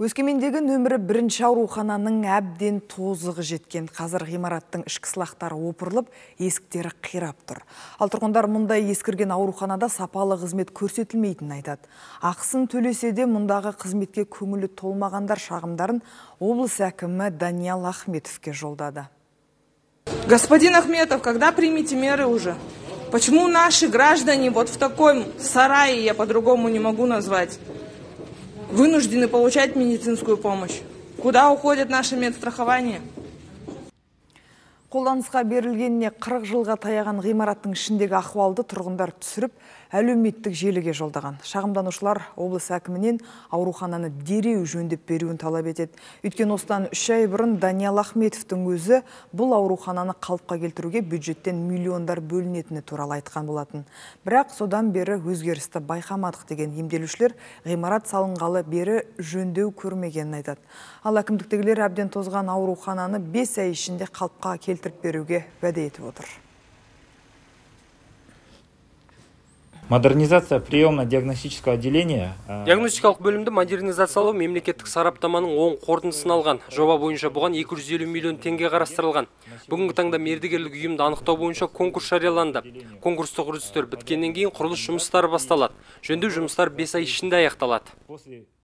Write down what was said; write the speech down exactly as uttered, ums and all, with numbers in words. Өскемендегі нөмірі бірінші аурухананың әбден тозығы жеткен. Қазір ғимараттың ішкі сылақтары опырылып, есіктері қирап тұр. Ал тұрғындар мұндай ескірген ауруханада сапалы қызмет көрсетілмейтінін айтады. Ақысын төлесе де мұндағы қызметке көңілі толмағандар шағымдарын облыс әкімі Даниял Ахметовке жолдады. Господин Ахметов, когда примите меры уже? Почему наши граждане вот в таком сарае, я по-другому не могу назвать, вынуждены получать медицинскую помощь? Куда уходит наше медстрахование? Қолданысқа берілгеніне қырық жылға таяған ғимараттың ішіндегі ахуалды тұрғындар түсіріп, әлеуметтік желіге жолдаған. Шағымданушылар облыс әкімінен аурухананы дереу жөндеп беруін талап етеді. Өткен осыдан үш ай бұрын Даниял Ахметовтің өзі бұл аурухананы қалыпқа келтіруге бюджеттен миллиондар бөлінетіні туралы айтқан болатын. Бірақ содан бері өзгерісті байқамадық деген емделушілер ғимарат салынғалы бері жөндеу көрмегенін айтады. Ал әкімдіктегілер әбден тозған аурухананы бес ай ішінде қалыпқа келтіруге беруге уәде етіп отыр. Модернизация приемно-диагностического отделения. Диагностикалық бөлімді модернизациялау мемлекеттік сараптаманың оң қорытындысын алған. Жоба бойынша бұған екі жүз елу миллион теңге қарастырылған. Бүгінгі таңда мердігерлік ұйымды анықтау бойынша конкурс жарияланды. Конкурстық үрдістер біткеннен кейін құрылыс жұмыстары басталады. Жөндеу жұмыстары бес ай ішінде аяқталады.